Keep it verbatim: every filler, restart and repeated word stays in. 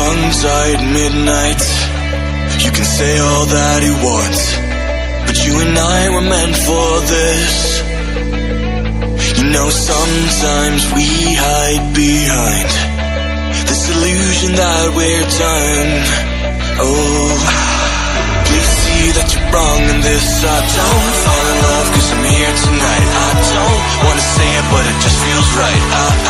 tongue-tied midnight. You can say all that you want, but you and I were meant for this. You know, sometimes we hide behind this illusion that we're done. Oh, please see that you're wrong in this. I don't fall in love 'cause I'm here tonight. I don't wanna say it, but it just feels right. I, I